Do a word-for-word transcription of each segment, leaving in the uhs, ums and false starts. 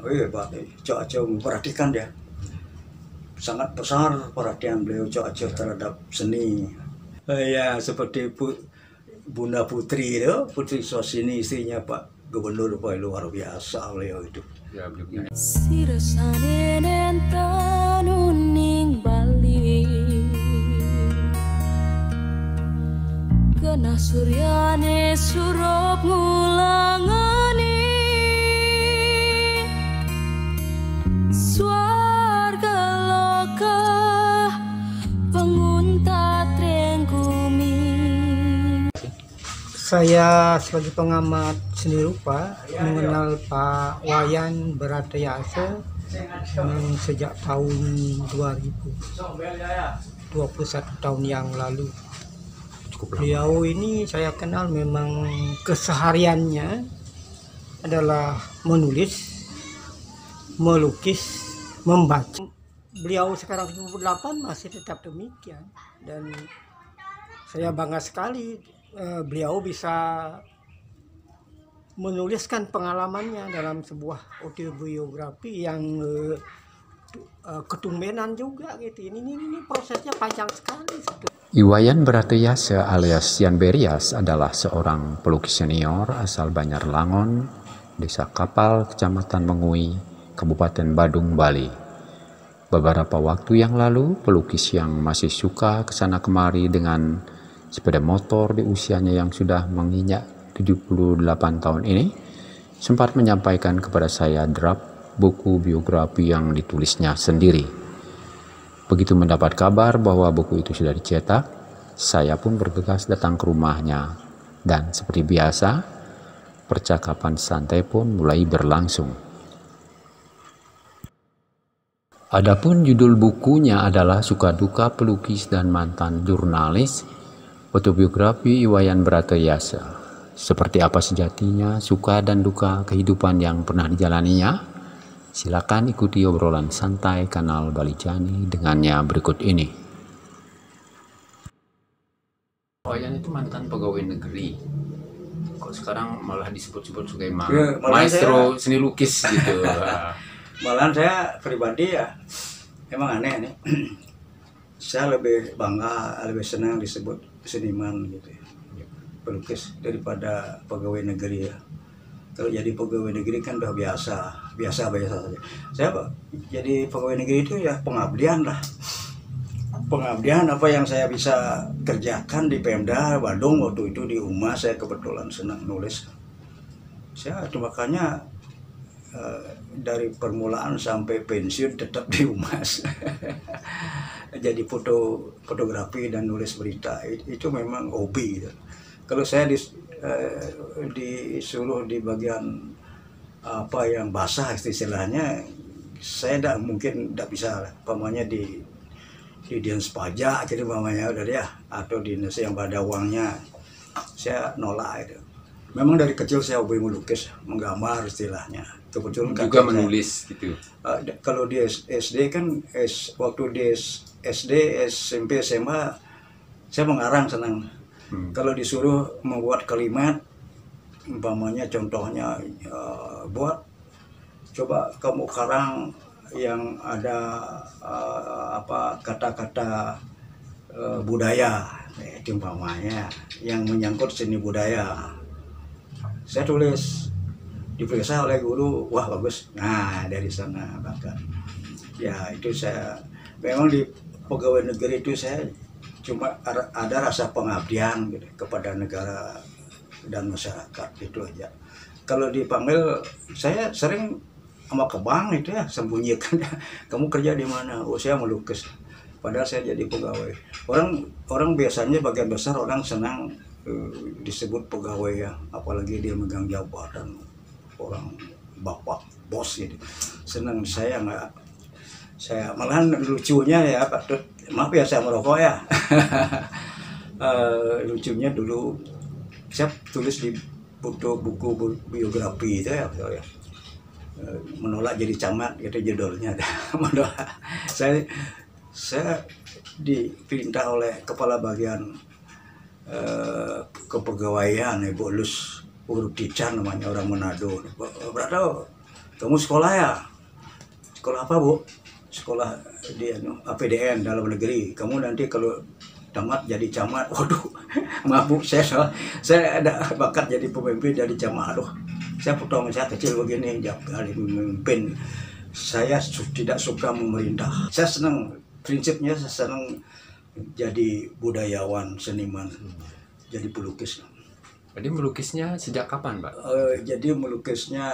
Oh iya Pak, Jero Aceh memperhatikan ya, sangat besar perhatian beliau Jero Aceh terhadap seni. Oh iya, seperti Bu, Bunda Putri itu, Putri Sosini istrinya Pak Gubernur, Pak, luar biasa beliau itu. Ya, benar. Kena suryane surup ngulangani swarga loka pengunta trenggumi. Saya sebagai pengamat seni rupa mengenal Pak Wayan Beratha Yasa sejak tahun dua ribu, dua puluh satu tahun yang lalu. Beliau ini saya kenal memang kesehariannya adalah menulis, melukis, membaca. Beliau sekarang tujuh puluh delapan masih tetap demikian. Dan saya bangga sekali eh, beliau bisa menuliskan pengalamannya dalam sebuah autobiografi yang eh, ketumbenan juga gitu. Ini, ini, ini prosesnya panjang sekali gitu. I Wayan Beratha Yasa alias Yan Beryas adalah seorang pelukis senior asal Banjar Langon, Desa Kapal, Kecamatan Mengwi, Kabupaten Badung, Bali. Beberapa waktu yang lalu, pelukis yang masih suka kesana kemari dengan sepeda motor di usianya yang sudah menginjak tujuh puluh delapan tahun ini, sempat menyampaikan kepada saya draft buku biografi yang ditulisnya sendiri. Begitu mendapat kabar bahwa buku itu sudah dicetak, saya pun bergegas datang ke rumahnya. Dan seperti biasa, percakapan santai pun mulai berlangsung. Adapun judul bukunya adalah Suka Duka Pelukis dan Mantan Jurnalis, Autobiografi I Wayan Beratha Yasa. Seperti apa sejatinya suka dan duka kehidupan yang pernah dijalaninya? Silakan ikuti obrolan santai Kanal Bali Jani dengannya berikut ini. Wayan itu mantan pegawai negeri. Kok sekarang malah disebut-sebut sebagai ma ya, maestro saya, seni lukis gitu. Malahan saya pribadi ya emang aneh nih. Saya lebih bangga, lebih senang disebut seniman gitu ya. Pelukis daripada pegawai negeri ya. Kalau jadi pegawai negeri kan udah biasa, biasa-biasa saja. Saya jadi pegawai negeri itu ya pengabdian lah. Pengabdian apa yang saya bisa kerjakan di Pemda Badung waktu itu, di Umas. Saya kebetulan senang nulis. Saya makanya eh, dari permulaan sampai pensiun tetap di Umas. Jadi foto, fotografi dan nulis berita itu memang hobi. Kalau saya di Eh, disuruh di bagian apa yang basah istilahnya, saya tidak mungkin tidak bisa, pamannya di di dinas pajak, jadi pamannya udah ya, atau dinas yang pada uangnya, saya nolak itu. Memang dari kecil saya hobi melukis, menggambar istilahnya. Kebetulan juga menulis saya, gitu. Eh, kalau di S D kan, S, waktu di S D, S M P, S M A, saya mengarang senang. Hmm. Kalau disuruh membuat kalimat, umpamanya contohnya uh, buat, coba kamu karang yang ada uh, apa kata-kata uh, budaya, itu umpamanya yang menyangkut seni budaya. Saya tulis, diperiksa oleh guru, wah bagus. Nah dari sana bahkan, ya itu saya memang di pegawai negeri itu saya. Cuma ada rasa pengabdian gitu, kepada negara dan masyarakat itu aja. Kalau dipanggil saya sering sama ke bank itu ya, sembunyikan. Kamu kerja di mana? Oh saya melukis. Padahal saya jadi pegawai. Orang orang biasanya bagian besar orang senang uh, disebut pegawai ya, apalagi dia megang jabatan orang bapak bos gitu. Senang saya nggak. Saya malahan lucunya ya Pak Tut. Maaf ya saya merokok ya. uh, lucunya dulu saya tulis di buku-buku biografi itu ya, ya. Uh, menolak jadi camat gitu judulnya. Menolak. Saya saya diperintah oleh kepala bagian uh, kepegawaian Ibu Lus Urutican namanya, orang Manado. Berarti Kamu sekolah ya? Sekolah apa, Bu? Sekolah di A P D N, dalam negeri. Kamu nanti kalau tamat jadi camat. Waduh, maaf Bu, saya salah. Saya ada bakat jadi pemimpin, jadi camat. Aduh, saya pertama saya kecil begini, jadi pemimpin. Saya tidak suka memerintah. Saya senang, prinsipnya saya senang jadi budayawan, seniman, jadi pelukis. Jadi melukisnya sejak kapan, Pak? Uh, jadi melukisnya,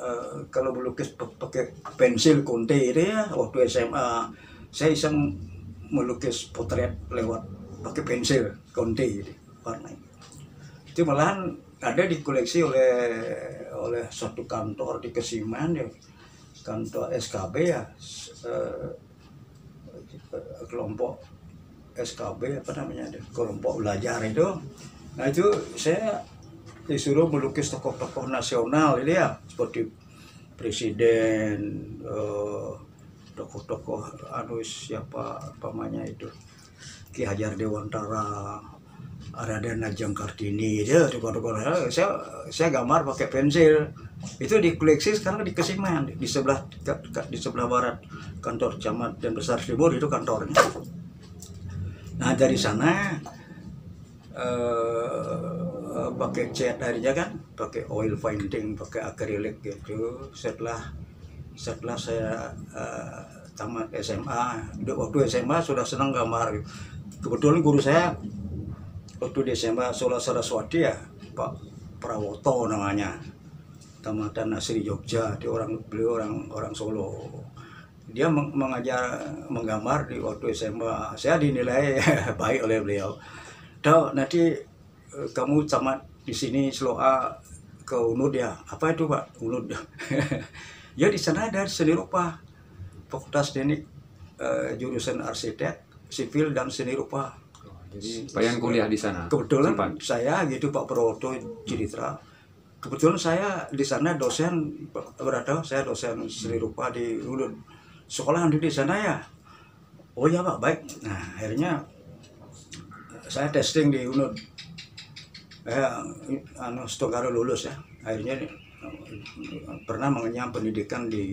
uh, kalau melukis pakai pensil konte itu ya, waktu S M A, saya iseng melukis potret lewat pakai pensil konte gitu, warna. Itu malahan ada dikoleksi oleh oleh suatu kantor di Kesiman ya, kantor S K B ya, uh, kelompok S K B apa namanya, kelompok belajar itu. Nah itu saya disuruh melukis tokoh-tokoh nasional ini ya, seperti presiden, tokoh-tokoh eh, anu siapa namanya itu, Ki Hajar Dewantara, Raden Ajeng Kartini, dia tokoh-tokoh. Saya saya gambar pakai pensil. Itu dikoleksi sekarang di Kesiman, di sebelah di sebelah barat kantor camat dan besar Timur itu kantornya. Nah dari sana Uh, pakai cat airnya kan, pakai oil painting, pakai akrilik gitu. Setelah setelah saya uh, tamat S M A, waktu S M A sudah senang gambar. Kebetulan guru saya waktu di S M A Sola Saraswati ya, Pak Prawoto namanya, tamatan asli Jogja, dia orang beliau orang orang Solo. Dia meng mengajar menggambar di waktu S M A. Saya dinilai baik oleh beliau. Dok, nanti uh, kamu tamat di sini Sloa ke Unud ya. Apa itu Pak? Unud. Ya di sana ada seni rupa, fakultas teknik, uh, jurusan arsitek, sipil dan seni rupa. Oh, jadi pengen kuliah di sana. Kebetulan Simpan. Saya gitu Pak Proto Ciritra. Kebetulan saya di sana dosen berada, saya dosen seni rupa di Unud. Sekolah nanti di sana ya. Oh ya Pak, baik. Nah akhirnya saya testing di Unud, eh, anu setengah lulus ya. Akhirnya pernah mengenyam pendidikan di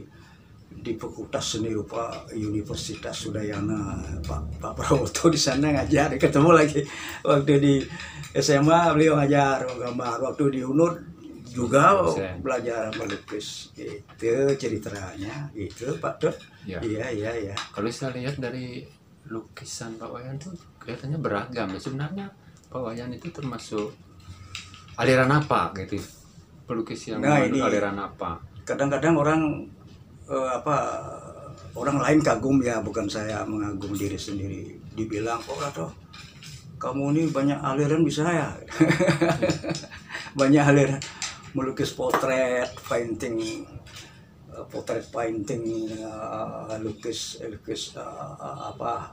di Fakultas Seni Rupa Universitas Udayana. Pak Pak Prawoto di sana ngajar, ketemu lagi waktu di S M A beliau ngajar gambar, waktu di Unud juga belajar melukis. Itu ceritanya, itu Pak Dut. Iya iya iya. Kalau saya lihat dari lukisan Pak Wayan tuh kelihatannya beragam. Sebenarnya Pak Wayan itu termasuk aliran apa gitu? Pelukis yang nah, ini, aliran apa? Kadang-kadang orang eh, apa orang lain kagum ya, bukan saya mengagum diri sendiri. Dibilang kok oh, atau kamu ini banyak aliran bisa ya? Banyak aliran melukis potret, painting. Potret painting, uh, lukis, lukis uh, apa,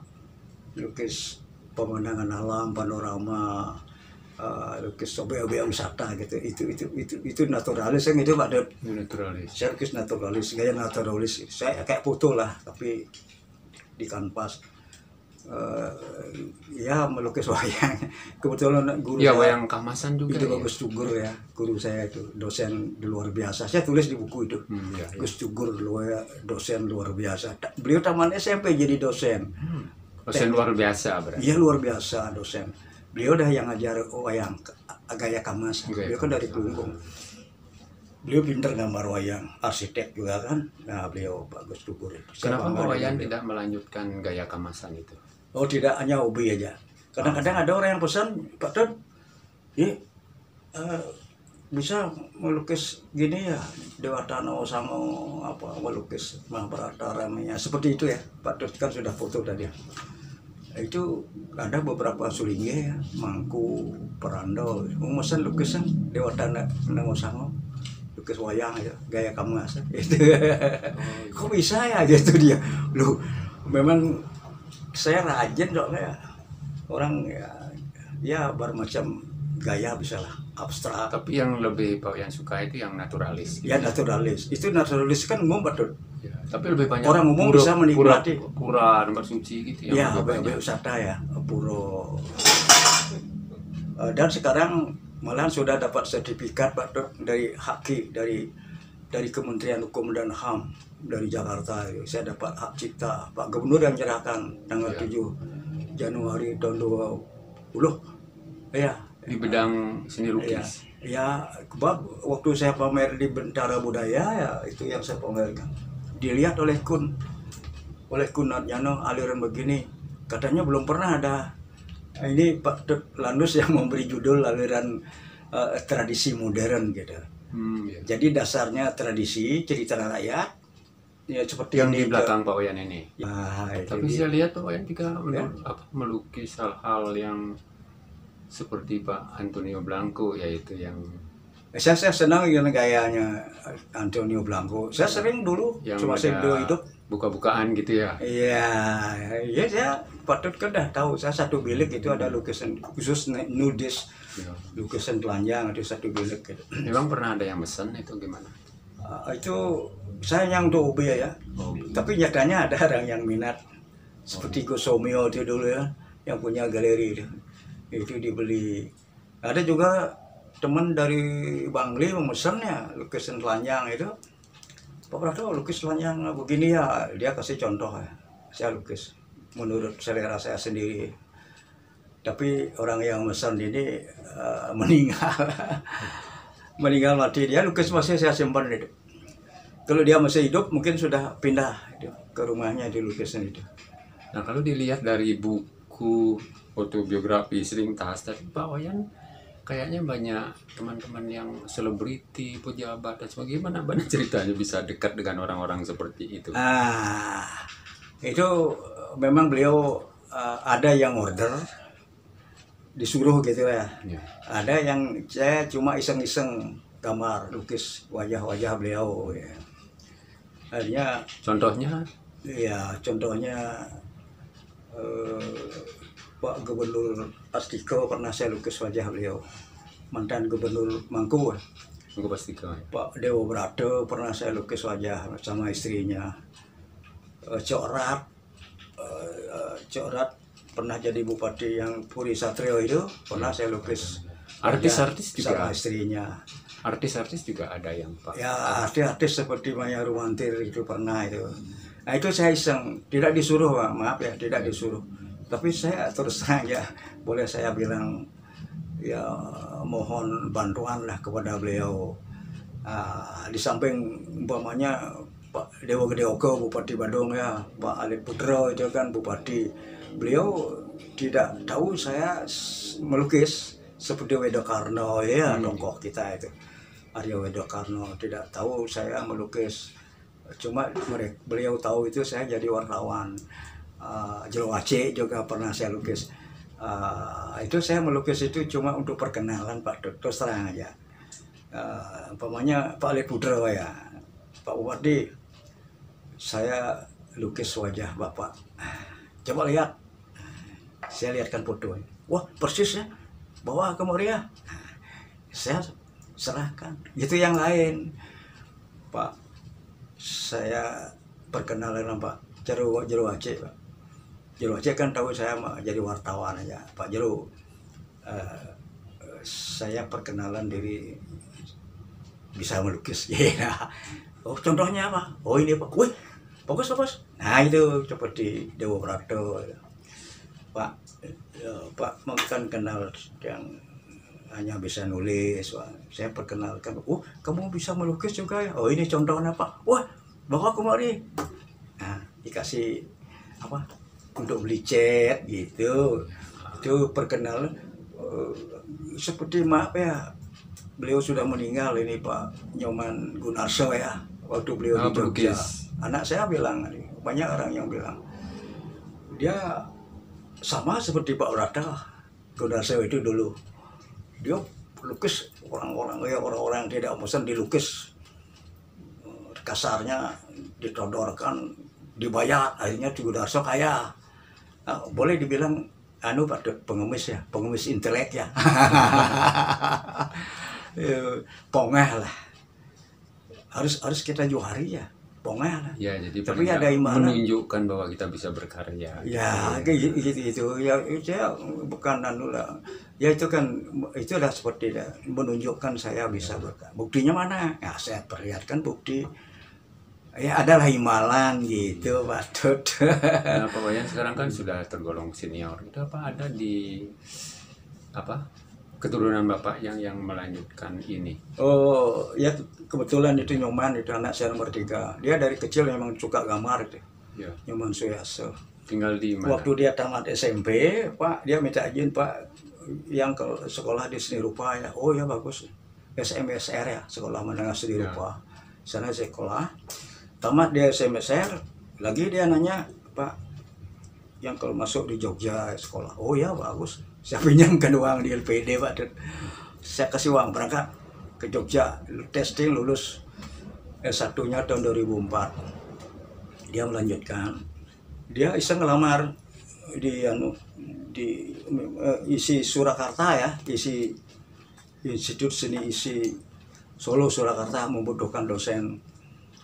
lukis pemandangan alam, panorama, uh, lukis objek-objek wisata gitu. Itu itu itu itu naturalis yang itu Pak Dep. Naturalis. Saya lukis naturalis, gaya naturalis. Saya kayak foto lah, tapi di kanvas. Uh, ya melukis wayang. Kebetulan guru ya, saya, wayang Kamasan juga itu ya. Bustu Guru ya, guru saya itu dosen luar biasa. Saya tulis di buku itu. Hmm, ya, Bustu Guru ya. Dosen luar biasa. Beliau taman S M P jadi dosen. Hmm. Dosen Tem luar biasa berarti. Iya luar biasa dosen. Beliau dah yang ngajar wayang gaya Kamasan. Okay, beliau kan dari Kelungkung. Beliau pintar gambar wayang, arsitek juga kan. Nah beliau Bustu Guru. Kenapa Pak Wayan tidak melanjutkan gaya Kamasan itu? Oh tidak, hanya hobi aja. Kadang-kadang ada orang yang pesan, Pak Don, ya, uh, bisa melukis gini ya, Dewata Nusamo apa melukis Mahabharata ramenya seperti itu ya. Pak Don kan sudah foto tadi. Itu ada beberapa sulingnya ya, Mangku, Perando, Umasan lukisan Dewata Nusamo, lukis wayang ya, gaya Kamasan. Itu, kok bisa ya gitu dia. Lu memang saya rajin soalnya orang ya, ya bermacam gaya bisa lah, abstrak. Tapi yang lebih Pak yang suka itu yang naturalis gitu. Ya naturalis, itu naturalis kan umum betul ya, tapi lebih banyak orang umum pura, bisa menikmati pura tempat suci gitu ya, objek wisata ya, pura. Dan sekarang malahan sudah dapat sertifikat Pak dari Haki, dari dari Kementerian Hukum dan H A M dari Jakarta. Saya dapat hak cipta, Pak Gubernur yang menyerahkan tanggal ya. tujuh Januari tahun dua ribu dua puluh. Iya. Di bedang seni lukis. Ya, ya, waktu saya pamer di Bentara Budaya, ya, itu yang saya pamerkan. Dilihat oleh Kun, oleh Kun Natnyano, aliran begini, katanya belum pernah ada. Ini Pak Dut Landus yang memberi judul aliran uh, tradisi modern gitu. Hmm, iya. Jadi dasarnya tradisi cerita rakyat. Ya seperti yang di belakang Pak Wayan ini. Ah, tapi jadi, saya lihat Pak Wayan juga ya? melukis hal-hal yang seperti Pak Antonio Blanco, yaitu yang saya saya senang dengan gayanya Antonio Blanco. Saya sering dulu yang cuma saya hidup buka-bukaan gitu ya. Iya, iya saya patut kan dah tahu. Saya satu bilik itu ada lukisan khusus nudis, ya. Lukisan telanjang ada satu bilik. Gitu. Memang pernah ada yang pesan itu gimana? Uh, itu saya yang untuk hobi ya. Oh, tapi nyatanya ada orang yang minat seperti oh. Gusomio itu dulu ya, yang punya galeri itu. Itu dibeli. Ada juga teman dari Bangli memesannya lukisan telanjang itu. Pak Prato, lukis telanjang begini ya, dia kasih contoh ya. Saya lukis menurut selera saya sendiri. Tapi orang yang pesan ini uh, meninggal, meninggal mati. Dia lukis masih saya simpan itu. Kalau dia masih hidup mungkin sudah pindah itu, ke rumahnya di lukisan itu. Nah kalau dilihat dari buku autobiografi sering tas, tapi Pak Wayan kayaknya banyak teman-teman yang selebriti, pejabat dan sebagainya, banyak ceritanya bisa dekat dengan orang-orang seperti itu. Ah, itu memang beliau uh, ada yang order disuruh gitu ya. Ya. Ada yang saya cuma iseng-iseng gambar lukis wajah-wajah beliau. Ya. Akhirnya contohnya? Iya, contohnya. Uh, Pak Gubernur Pastika pernah saya lukis wajah beliau. Mantan Gubernur Mangku, Mangku Pastika. Pak Dewo Brata pernah saya lukis wajah sama istrinya. Cokrat, Cokrat pernah jadi bupati yang Puri Satrio itu pernah saya lukis. Artis-artis juga sama istrinya. Artis-artis juga ada yang Pak. Ya artis-artis seperti Maya Ruantir itu pernah itu. Nah itu saya iseng, tidak disuruh Pak, maaf ya, tidak disuruh. Tapi saya terus saja boleh saya bilang ya mohon bantuanlah kepada beliau. Uh, di samping umpamanya Pak Dewa Gedeoko Bupati Badung ya, Pak Ali Putra itu kan Bupati. Beliau tidak tahu saya melukis seperti Wedokarno ya, hmm. tokoh kita itu. Arya Wedokarno tidak tahu saya melukis. Cuma mereka, beliau tahu itu saya jadi wartawan. Uh, Jero Aceh juga pernah saya lukis. Uh, itu saya melukis itu cuma untuk perkenalan Pak Dokter serang aja. Uh, umpamanya Pak Ali Putra ya, Pak Bupati, saya lukis wajah Bapak. Coba lihat, saya lihatkan fotonya. Wah persis ya, bawa ke Moria. Saya serahkan. Itu yang lain, Pak. Saya perkenalan sama Pak Jero Jero Aceh Pak. Jero Aceh kan tahu saya jadi wartawan aja. Pak Jero, uh, saya perkenalan diri bisa melukis. Yeah. Oh, contohnya apa? Oh ini Pak. Wih, bagus bagus. Nah itu seperti Dewa Brata. Pak, uh, Pak kan kenal yang hanya bisa nulis. Pak. Saya perkenalkan. Oh, kamu bisa melukis juga ya? Oh ini contohnya Pak. Wah, bawa kemari. Nah, dikasih apa? Untuk beli cat gitu, itu perkenalan uh, seperti maaf ya, beliau sudah meninggal ini Pak Nyoman Gunarso ya, waktu beliau oh, di Jogja. Berkis. Anak saya bilang, banyak orang yang bilang dia sama seperti Pak Brata Gunarso itu dulu, dia lukis orang-orang ya orang-orang tidak bosan dilukis, kasarnya ditodorkan. Dibayar, akhirnya Gunarso kaya. Nah, boleh dibilang anu Pak pengemis ya, pengemis intelek ya. Pongah lah. Harus harus kita juhari ya. pongan. Ya, jadi tapi ada imanan menunjukkan bahwa kita bisa berkarya. Ya, gitu gitu. Ya, saya bukan anu lah. Ya itu kan itu adalah seperti dah menunjukkan saya bisa ya. Berkarya. Buktinya mana? Ya, saya perlihatkan bukti. Ya adalah himalan gitu Pak Tut. Nah Pak Wayan sekarang kan sudah tergolong senior. Itu apa ada di apa keturunan Bapak yang yang melanjutkan ini? Oh ya kebetulan itu Nyoman itu anak saya nomor tiga. Dia dari kecil memang suka gambar itu. Ya. Nyoman Suyasa. Tinggal di mana? Waktu dia tamat S M P Pak dia minta izin Pak yang ke sekolah di seni rupa ya. Oh ya bagus. S M S R ya sekolah menengah seni rupa. Ya. Sana sekolah. Tamat dia S M S R, lagi dia nanya, Pak, yang kalau masuk di Jogja sekolah, oh ya bagus, saya pinjamkan uang di L P D Pak, dan saya kasih uang berangkat ke Jogja, testing lulus S satu-nya tahun dua ribu empat, dia melanjutkan, dia iseng ngelamar di, anu, di uh, I S I Surakarta ya, I S I Institut Seni I S I Solo Surakarta membutuhkan dosen.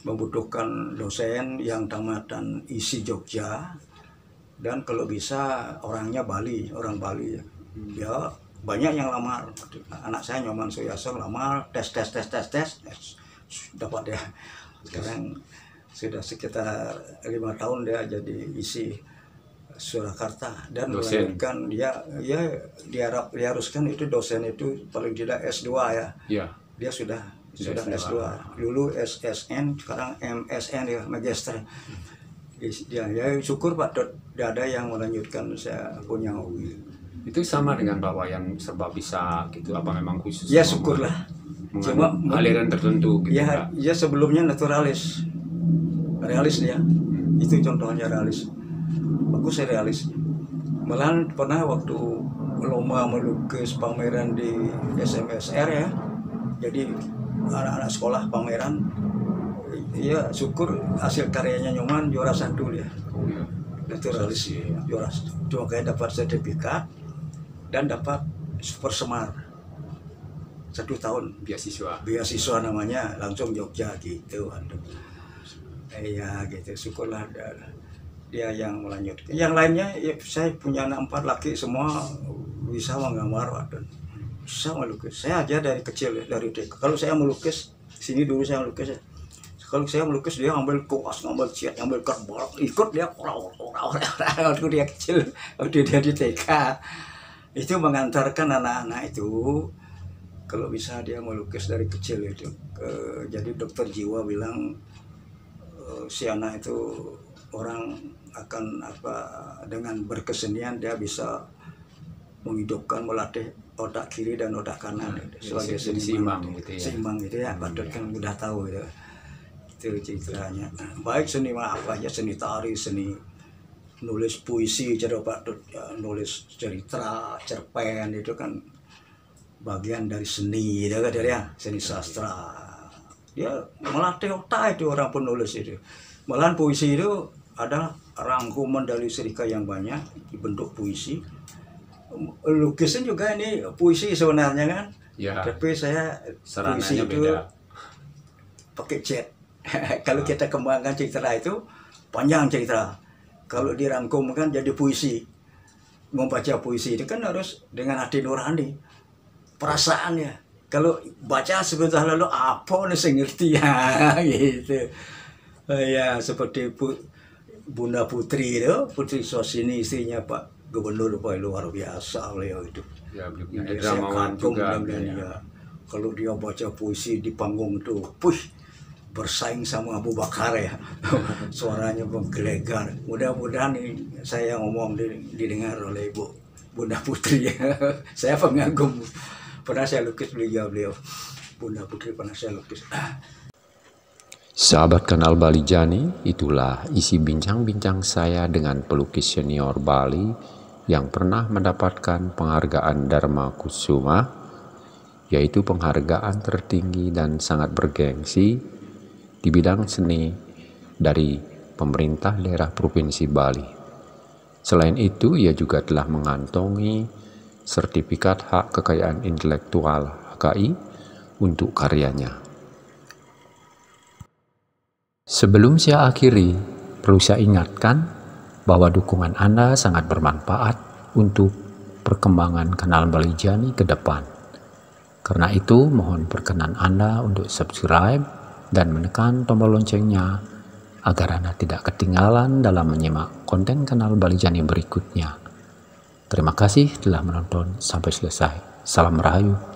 membutuhkan dosen yang tamatan I S I Jogja dan kalau bisa orangnya Bali, orang Bali ya. Ya banyak yang lamar, anak saya Nyoman Suyasa lamar, tes tes tes tes tes, dapat ya. Sekarang sudah sekitar lima tahun dia jadi I S I Surakarta dan melanjutkan dia ya diharap diharuskan itu dosen itu paling tidak S dua ya. Ya. Dia sudah sudah S dua, dulu S S N, sekarang M S N ya, magister. Ya, ya syukur Pak Dut, tidak ada yang melanjutkan saya punya hobi. Itu sama dengan Pak Wayan serba bisa gitu, apa memang khusus? Ya syukurlah. Cuma aliran tertentu gitu. Ya, ya sebelumnya naturalis, realis ya. Hmm. Itu contohnya realis. Bagus saya realis. Malahan pernah waktu lomba melukis pameran di S M S R ya, jadi anak-anak sekolah pameran, ya syukur hasil karyanya Nyoman juara satu ya, naturalis ya. Juara satu, cuma kayak dapat sertifikat dan dapat super semar satu tahun beasiswa, beasiswa namanya langsung Jogja gitu, aduh, iya gitu, syukurlah dia yang melanjutkan. Yang lainnya ya, saya punya anak empat laki semua bisa menggambar waduh. Saya melukis, saya aja dari kecil dari T K. Kalau saya melukis, sini dulu saya melukis. Ya. Kalau saya melukis dia ambil kuas, ambil cat, ambil kerbau, ikut dia orang-orang waktu dia kecil, waktu dia di T K. Itu mengantarkan anak-anak itu kalau bisa dia melukis dari kecil itu. E, jadi dokter jiwa bilang e, si anak itu orang akan apa dengan berkesenian dia bisa menghidupkan melatih otak kiri dan otak kanan nah, gitu. Sebagai seniman gitu ya. Seimbang gitu ya, Pak Dut kan udah tahu gitu. Itu ceritanya. Baik seniman apa aja, seni tari, seni nulis puisi, jadi Pak Dut ya, nulis cerita, cerpen itu kan bagian dari seni gitu kan ya, seni sastra. Dia melatih otak itu orang penulis itu. Malahan puisi itu adalah rangkuman dari cerita yang banyak dibentuk puisi. Lukisan juga ini puisi sebenarnya kan, ya, tapi saya puisi itu beda. Pakai cat. Kalau nah. Kita kembangkan cerita itu panjang cerita, kalau dirangkumkan jadi puisi. Membaca puisi itu kan harus dengan hati nurani, perasaannya. Kalau baca sebentar lalu apa nih saya ngerti ya gitu. Ya seperti Bu, Bunda Putri itu, Putri Sosini istrinya Pak Gubernur Pak luar biasa beliau itu. Ya, beliau dramawan juga. Ya. Kalau dia baca puisi di panggung itu, push bersaing sama Abu Bakar ya. Suaranya menggelegar. Mudah-mudahan saya ngomong didengar oleh Ibu Bunda Putri. Saya pengagum. Pernah saya lukis beliau beliau. Bunda Putri pernah saya lukis. Sahabat Kanal Bali Jani, itulah isi bincang-bincang saya dengan pelukis senior Bali yang pernah mendapatkan penghargaan Dharma Kusuma, yaitu penghargaan tertinggi dan sangat bergengsi di bidang seni dari pemerintah daerah Provinsi Bali. Selain itu, ia juga telah mengantongi sertifikat hak kekayaan intelektual H K I untuk karyanya. Sebelum saya akhiri, perlu saya ingatkan bahwa dukungan Anda sangat bermanfaat untuk perkembangan Kanal Bali Jani ke depan. Karena itu, mohon perkenan Anda untuk subscribe dan menekan tombol loncengnya agar Anda tidak ketinggalan dalam menyimak konten Kanal Bali Jani berikutnya. Terima kasih telah menonton sampai selesai. Salam Rahayu.